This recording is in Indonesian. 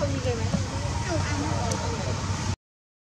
Không như vậy mà.